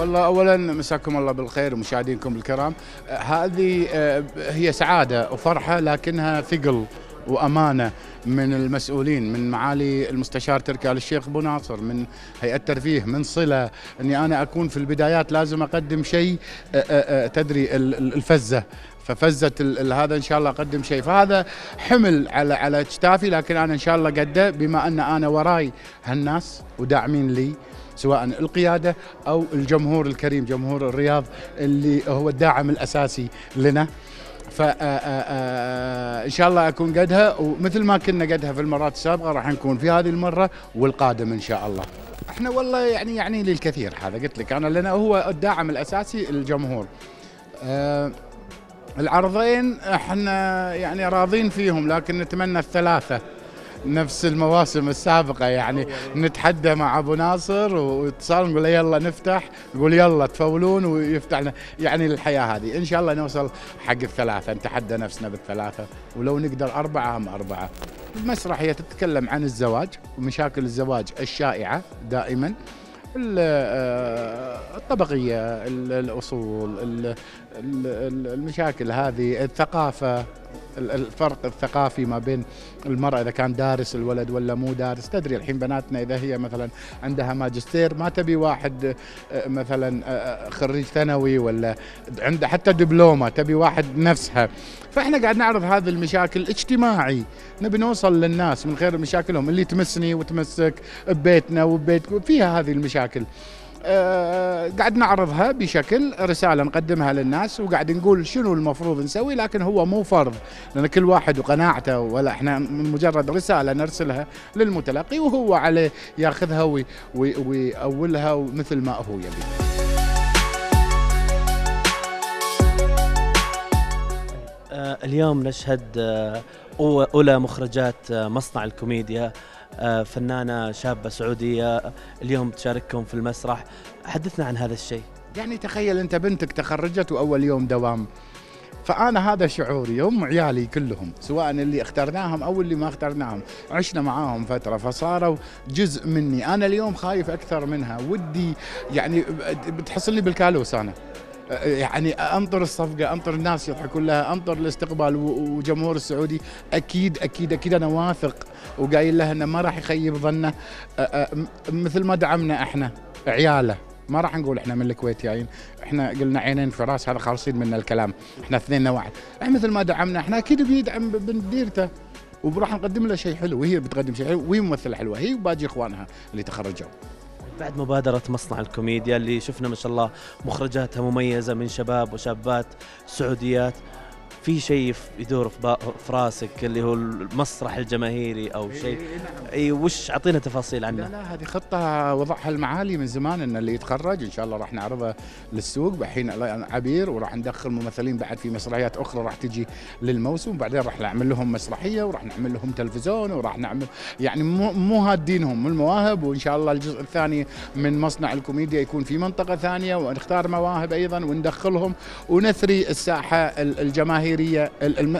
والله أولا مساكم الله بالخير ومشاهدينكم الكرام. هذه هي سعادة وفرحة، لكنها ثقل وأمانة من المسؤولين، من معالي المستشار تركي آل الشيخ أبو ناصر، من هيئة الترفيه، من صلة، أني أنا أكون في البدايات لازم أقدم شيء، تدري الفزة، ففزت هذا إن شاء الله أقدم شيء، فهذا حمل على اكتافي، لكن أنا إن شاء الله قده، بما أن أنا وراي هالناس وداعمين لي، سواء القيادة أو الجمهور الكريم، جمهور الرياض اللي هو الداعم الأساسي لنا، فإن شاء الله أكون قدها، ومثل ما كنا قدها في المرات السابقة راح نكون في هذه المرة والقادم إن شاء الله. احنا والله يعني لي الكثير، هذا قلت لك أنا، لنا هو الداعم الأساسي الجمهور. العرضين احنا راضين فيهم، لكن نتمنى الثلاثة نفس المواسم السابقة، نتحدى مع أبو ناصر واتصال نقول يلا نفتح، يقول يلا تفولون ويفتحنا، الحياة هذه إن شاء الله نوصل حق الثلاثة، نتحدى نفسنا بالثلاثة، ولو نقدر أربعة هم أربعة. المسرحية تتكلم عن الزواج ومشاكل الزواج الشائعة دائما، الطبقية، الأصول، المشاكل هذه، الثقافة، الفرق الثقافي ما بين المرأة إذا كان دارس الولد ولا مو دارس، تدري الحين بناتنا إذا هي مثلا عندها ماجستير ما تبي واحد مثلا خريج ثانوي ولا عنده حتى دبلومة، تبي واحد نفسها، فإحنا قاعد نعرض هذه المشاكل الاجتماعي، نبي نوصل للناس من غير مشاكلهم اللي تمسني وتمسك ببيتنا وببيتكم، فيها هذه المشاكل. قاعد نعرضها بشكل رسالة نقدمها للناس، وقاعد نقول شنو المفروض نسوي، لكن هو مو فرض، لأن كل واحد وقناعته، ولا احنا مجرد رسالة نرسلها للمتلقي وهو عليه ياخذها ويأولها مثل ما هو يبي. اليوم نشهد أولى مخرجات مصنع الكوميديا، فنانة شابة سعودية اليوم تشارككم في المسرح، حدثنا عن هذا الشيء. تخيل أنت بنتك تخرجت وأول يوم دوام، فأنا هذا شعوري يوم عيالي كلهم، سواء اللي اخترناهم أو اللي ما اخترناهم، عشنا معاهم فترة فصاروا جزء مني، أنا اليوم خايف أكثر منها، ودي بتحصل لي بالكالوس أنا، انطر الصفقه، انطر الناس يضحكون لها، انطر الاستقبال وجمهور السعودي، اكيد اكيد اكيد انا واثق وقايل لها انه ما راح يخيب ظنه، مثل ما دعمنا احنا عياله، ما راح نقول احنا من الكويت جايين، احنا قلنا عينين في راس، هذا خالصين من الكلام، احنا اثنين واحد، احنا مثل ما دعمنا احنا اكيد بيدعم بنديرته، وبراح نقدم له شيء حلو، وهي بتقدم شيء حلو، وهي ممثله حلوه، هي وباقي اخوانها اللي تخرجوا. بعد مبادرة مصنع الكوميديا اللي شفنا ما شاء الله مخرجاتها مميزة من شباب وشابات سعوديات، في شيء يدور في راسك اللي هو المسرح الجماهيري أو شيء؟ اي، وش اعطينا تفاصيل عنه؟ لا هذه خطة وضعها المعالي من زمان، ان اللي يتخرج ان شاء الله راح نعرضها للسوق، والحين عبير، وراح ندخل ممثلين بعد في مسرحيات اخرى راح تجي للموسم، وبعدين راح نعمل لهم مسرحية، وراح نعمل لهم تلفزيون، وراح نعمل مو هادينهم المواهب، وان شاء الله الجزء الثاني من مصنع الكوميديا يكون في منطقة ثانية، ونختار مواهب ايضا وندخلهم، ونثري الساحة الجماهيرية،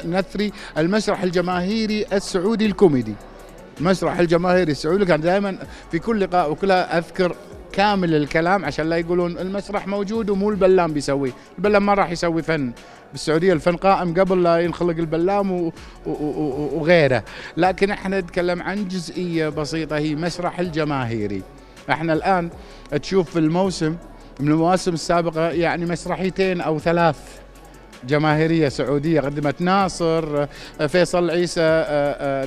نثري المسرح الجماهيري السعودي الكوميدي. المسرح الجماهيري السعودي كان دائما في كل لقاء وكلها اذكر كامل الكلام، عشان لا يقولون المسرح موجود ومو البلام بيسويه، البلام ما راح يسوي فن بالسعوديه، الفن قائم قبل لا ينخلق البلام وغيره، لكن احنا نتكلم عن جزئيه بسيطه هي مسرح الجماهيري. احنا الان تشوف في الموسم من المواسم السابقه مسرحيتين او ثلاث جماهيرية سعودية قدمت ناصر فيصل، عيسى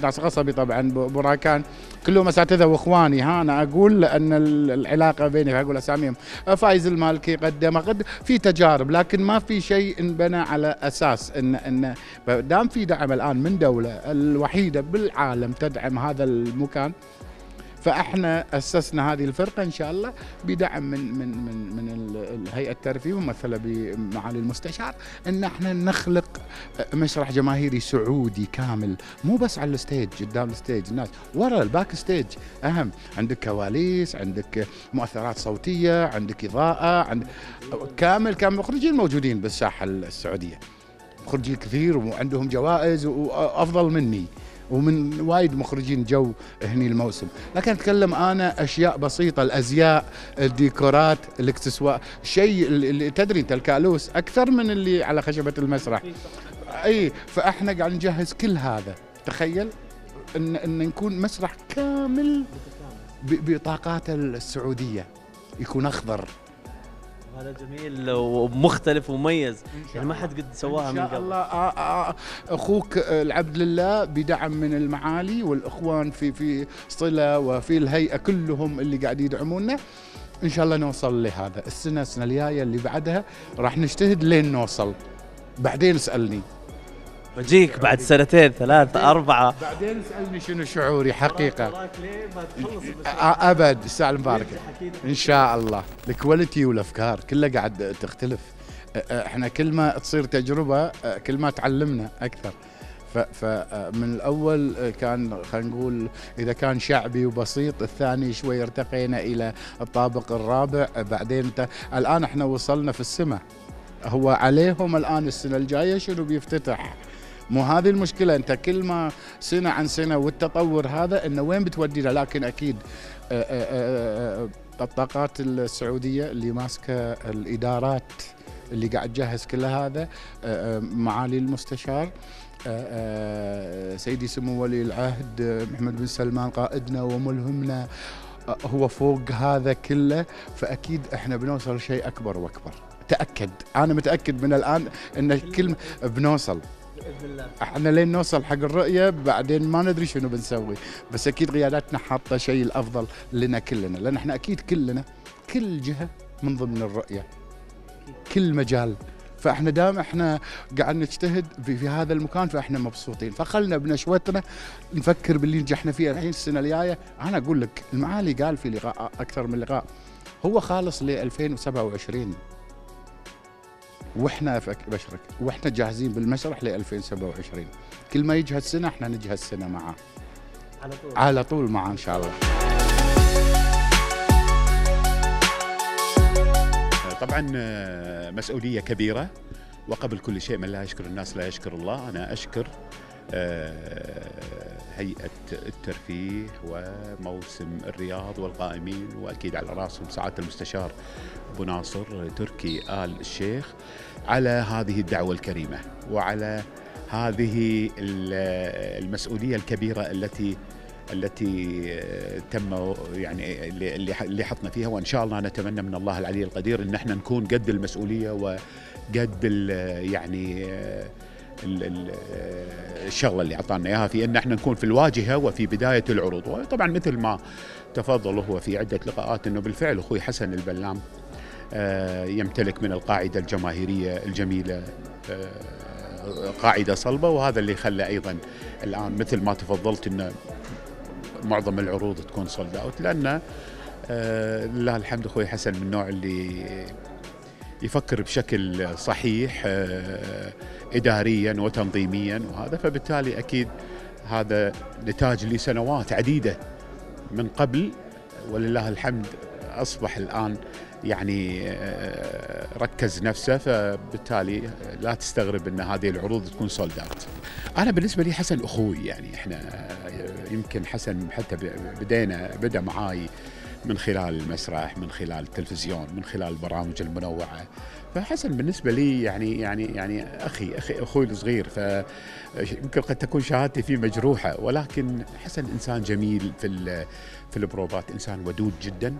ناصر، غصبي طبعا، بوراكان، كلهم اساتذه واخواني، ها انا اقول لان العلاقه بيني، فاقول اساميهم، فايز المالكي قدم في تجارب، لكن ما في شيء انبنى على اساس ان دام في دعم الان من دولة الوحيده بالعالم تدعم هذا المكان، فاحنا اسسنا هذه الفرقه ان شاء الله بدعم من من من من هيئه الترفيه ممثله بمعالي المستشار، ان احنا نخلق مسرح جماهيري سعودي كامل، مو بس على الستيج، قدام الستيج الناس، ورا الباك ستيج اهم، عندك كواليس، عندك مؤثرات صوتيه، عندك اضاءه، عندك كامل كامل، مخرجين موجودين بالساحه السعوديه، مخرجين كثير وعندهم جوائز وافضل مني، ومن وايد مخرجين جو هني الموسم، لكن اتكلم انا اشياء بسيطه، الازياء، الديكورات، الاكسسوار، شيء اللي تدري انت الكالوس اكثر من اللي على خشبه المسرح. اي فاحنا قاعد نجهز كل هذا، تخيل ان نكون مسرح كامل بطاقاته السعوديه، يكون اخضر. هذا جميل ومختلف ومميز، يعني ما حد قد سواها من قبل. ان شاء الله اخوك العبد لله بدعم من المعالي والاخوان في صله وفي الهيئه كلهم اللي قاعد يدعمونا، ان شاء الله نوصل لهذا السنه الجايه اللي بعدها، راح نجتهد لين نوصل. بعدين اسالني، بجيك بعد سنتين ثلاثة أربعة، بعدين اسألني شنو شعوري حقيقة. أبد، الساعة المباركة إن شاء الله. الكواليتي والأفكار كلها قاعد تختلف، إحنا كل ما تصير تجربة كل ما تعلمنا أكثر. فمن الأول كان خلينا نقول إذا كان شعبي وبسيط، الثاني شوي ارتقينا إلى الطابق الرابع، بعدين الآن إحنا وصلنا في السماء، هو عليهم الآن السنة الجاية شنو بيفتتح. مو هذه المشكلة، أنت كل ما سنة عن سنة والتطور هذا أنه وين بتودينا. لكن أكيد الطاقات السعودية اللي ماسكة الإدارات اللي قاعد تجهز كل هذا، معالي المستشار سيدي سمو ولي العهد محمد بن سلمان قائدنا وملهمنا، هو فوق هذا كله، فأكيد إحنا بنوصل شيء أكبر وأكبر. تأكد، أنا متأكد من الآن أن كل بنوصل. احنا لين نوصل حق الرؤيه بعدين ما ندري شنو بنسوي، بس اكيد قياداتنا حاطه شيء الافضل لنا كلنا، لان احنا اكيد كلنا كل جهه من ضمن الرؤيه، كل مجال. فاحنا دام احنا قاعد نجتهد في هذا المكان فاحنا مبسوطين، فخلنا بنشوتنا نفكر باللي نجحنا فيه الحين السنه الجايه. انا اقول لك المعالي قال في لقاء، اكثر من لقاء، هو خالص ل 2027 واحنا بشرك، واحنا جاهزين بالمسرح ل 2027. كل ما يجهز سنه احنا نجهز سنه معاه، على طول معاه ان شاء الله. طبعا مسؤوليه كبيره، وقبل كل شيء من لا يشكر الناس لا يشكر الله. انا اشكر هيئة الترفيه وموسم الرياض والقائمين، وأكيد على رأسهم سعادة المستشار أبو ناصر تركي آل الشيخ، على هذه الدعوة الكريمة وعلى هذه المسؤولية الكبيرة التي تم، يعني اللي حطنا فيها. وإن شاء الله نتمنى من الله العلي القدير إن احنا نكون قد المسؤولية وقد يعني الشغله اللي اعطانا اياها، في ان احنا نكون في الواجهه وفي بدايه العروض. وطبعا مثل ما تفضل هو في عده لقاءات، انه بالفعل اخوي حسن البلام يمتلك من القاعده الجماهيريه الجميله، قاعده صلبه، وهذا اللي خلى ايضا الان مثل ما تفضلت ان معظم العروض تكون سولد اوت، لان لله الحمد اخوي حسن من النوع اللي يفكر بشكل صحيح إدارياً وتنظيمياً وهذا، فبالتالي أكيد هذا نتاج لسنوات عديدة من قبل، ولله الحمد أصبح الآن يعني ركز نفسه، فبالتالي لا تستغرب أن هذه العروض تكون سولد اوت. أنا بالنسبة لي حسن أخوي، يعني إحنا يمكن حسن حتى بدأ معاي من خلال المسرح، من خلال التلفزيون، من خلال البرامج المنوعة، فحسن بالنسبة لي يعني أخوي الصغير، فيمكن قد تكون شهادتي فيه مجروحة، ولكن حسن إنسان جميل في البروبات، إنسان ودود جدا،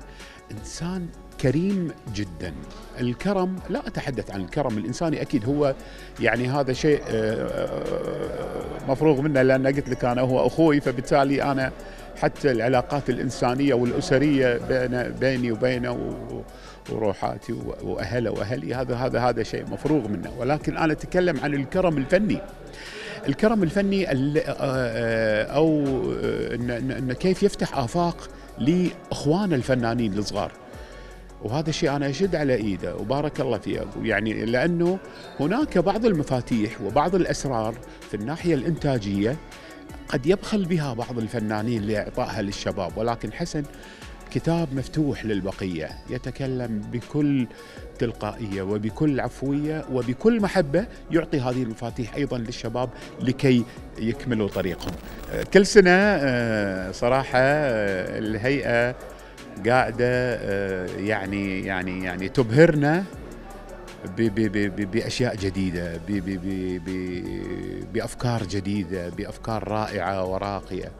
إنسان كريم جدا. الكرم، لا أتحدث عن الكرم الإنساني، أكيد هو يعني هذا شيء مفروغ منه، لأن قلت لك أنا هو أخوي، فبالتالي أنا حتى العلاقات الإنسانية والأسرية بيني وبينه وروحاتي وأهله وأهلي، هذا شيء مفروغ منه. ولكن أنا أتكلم عن الكرم الفني، الكرم الفني أو إن كيف يفتح آفاق لإخوان الفنانين الصغار، وهذا الشيء أنا أشد على إيده وبارك الله فيه، يعني لأنه هناك بعض المفاتيح وبعض الأسرار في الناحية الإنتاجية قد يبخل بها بعض الفنانين لإعطائها للشباب، ولكن حسن كتاب مفتوح للبقية، يتكلم بكل تلقائية وبكل عفوية وبكل محبة، يعطي هذه المفاتيح أيضا للشباب لكي يكملوا طريقهم. كل سنة صراحة الهيئة قاعدة يعني تبهرنا بأشياء جديدة، بأفكار جديدة، بأفكار رائعة وراقية.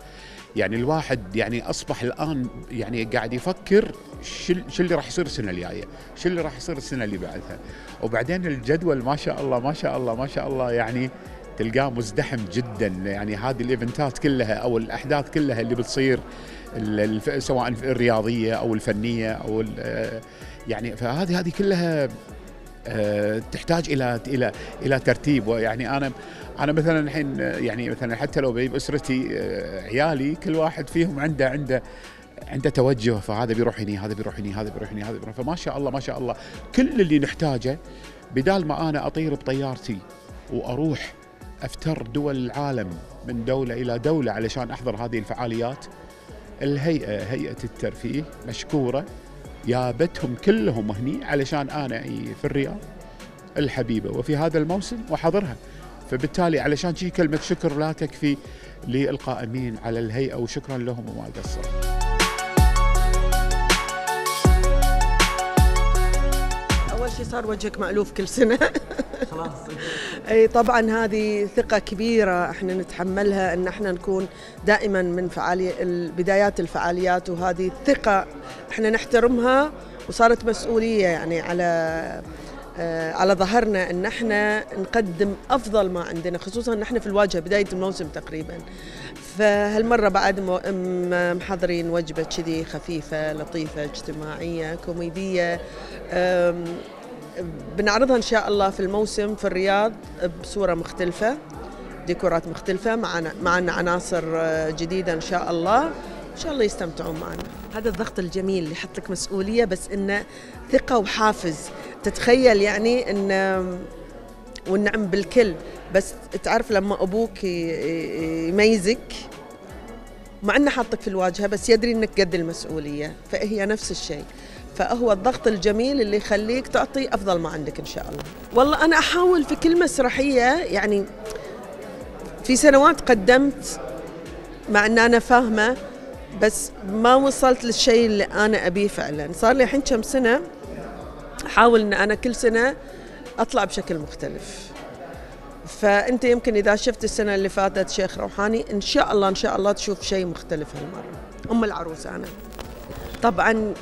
يعني الواحد أصبح الآن قاعد يفكر شو اللي راح يصير السنة الجاية، شو اللي راح يصير السنة اللي بعدها. وبعدين الجدول ما شاء الله ما شاء الله ما شاء الله، تلقاه مزدحم جدا. هذه الايفنتات كلها او الاحداث كلها اللي بتصير، سواء الرياضية او الفنية او فهذه كلها تحتاج الى الى الى ترتيب. ويعني انا مثلا الحين مثلا حتى لو باسرتي عيالي كل واحد فيهم عنده توجه، فهذا بيروح هني، هذا بيروح هني، هذا بيروح هني، هذا بيروح. فما شاء الله ما شاء الله كل اللي نحتاجه، بدال ما انا اطير بطيارتي واروح افتر دول العالم من دوله الى دوله علشان احضر هذه الفعاليات، الهيئه هيئه الترفيه مشكوره جابتهم كلهم هني علشان انا في الرياض الحبيبه وفي هذا الموسم واحضرها. فبالتالي علشان شي كلمه شكر لا تكفي للقائمين على الهيئه، وشكرا لهم وما قصروا. اول شيء صار وجهك مألوف كل سنه خلاص. اي طبعا هذه ثقه كبيره احنا نتحملها، ان احنا نكون دائما من بدايات الفعاليات، وهذه الثقه احنا نحترمها، وصارت مسؤوليه على ظهرنا ان احنا نقدم افضل ما عندنا، خصوصا نحن في الواجهه بدايه الموسم تقريبا. فهالمره بعد محضرين وجبه كذي خفيفه لطيفه اجتماعيه كوميديه، بنعرضها ان شاء الله في الموسم في الرياض بصوره مختلفه، ديكورات مختلفه، معنا عناصر جديده ان شاء الله. ان شاء الله يستمتعون معنا. هذا الضغط الجميل اللي يحط لك مسؤوليه، بس انه ثقه وحافز. تتخيل ان والنعم بالكل، بس تعرف لما ابوك يميزك مع انه حاطك في الواجهه، بس يدري انك قد المسؤوليه، فهي نفس الشيء. فهو الضغط الجميل اللي يخليك تعطي افضل ما عندك ان شاء الله. والله انا احاول في كل مسرحيه، في سنوات قدمت مع ان انا فاهمه، بس ما وصلت للشيء اللي انا ابيه فعلا. صار لي الحين كم سنه احاول ان انا كل سنه اطلع بشكل مختلف. فانت يمكن اذا شفت السنه اللي فاتت شيخ روحاني، ان شاء الله ان شاء الله تشوف شيء مختلف هالمره. ام العروسه انا طبعا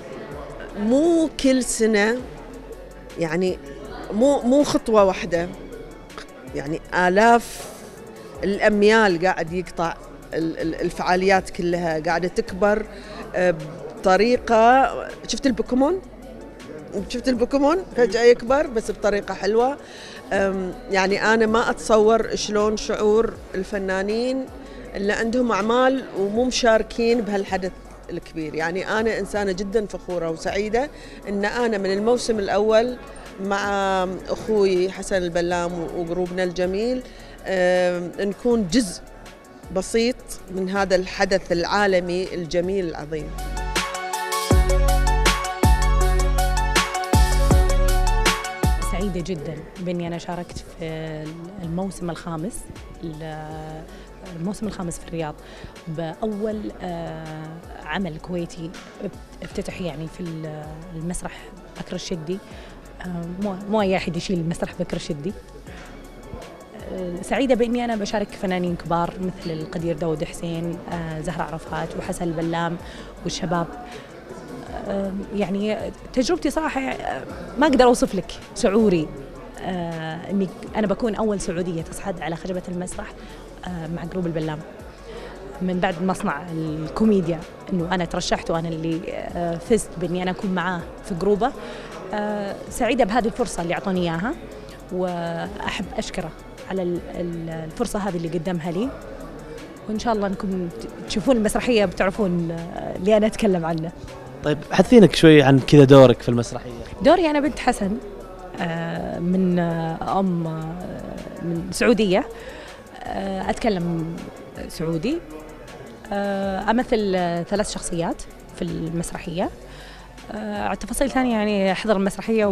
مو كل سنه، مو خطوه واحده، الاف الاميال قاعد يقطع الفعاليات كلها قاعده تكبر بطريقه. شفت البوكيمون فجأة يكبر بس بطريقة حلوة. أنا ما أتصور شلون شعور الفنانين اللي عندهم أعمال ومو مشاركين بهالحدث الكبير. أنا إنسانة جدا فخورة وسعيدة إن أنا من الموسم الأول مع أخوي حسن البلام وجروبنا الجميل نكون جزء بسيط من هذا الحدث العالمي الجميل العظيم. سعيدة جدا بإني أنا شاركت في الموسم الخامس في الرياض، بأول عمل كويتي افتتح في المسرح بكر الشدي. مو أي أحد يشيل المسرح بكر الشدي. سعيدة بإني أنا بشارك فنانين كبار مثل القدير داود حسين، زهرة عرفات، وحسن البلام والشباب. تجربتي صراحة ما أقدر أوصف لك شعوري إني أنا بكون أول سعودية تصعد على خشبة المسرح مع جروب البلام من بعد مصنع الكوميديا، إنه أنا ترشحت وأنا اللي فزت بإني أنا أكون معاه في جروبه. سعيدة بهذه الفرصة اللي أعطوني إياها، وأحب أشكره على الفرصة هذه اللي قدمها لي، وإن شاء الله أنكم تشوفون المسرحية بتعرفون اللي أنا أتكلم عنه. طيب حدثينك شوي عن كذا دورك في المسرحية. دوري أنا بنت حسن، من أم من سعودية، أتكلم سعودي، أمثل ثلاث شخصيات في المسرحية. على التفاصيل الثانية يعني أحضر المسرحية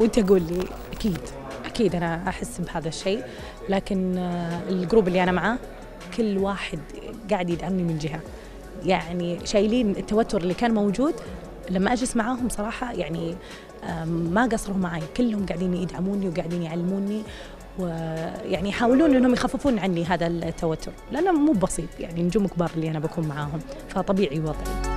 وأنت أقول لي أكيد أنا أحس بهذا الشيء، لكن الجروب اللي أنا معاه كل واحد قاعد يدعمني من جهة، يعني شايلين التوتر اللي كان موجود. لما أجلس معاهم صراحة يعني ما قصروا معي، كلهم قاعدين يدعموني وقاعدين يعلموني، ويعني يحاولون انهم يخففون عني هذا التوتر، لانه مو بسيط يعني نجوم كبار اللي انا بكون معاهم، فطبيعي وضعي.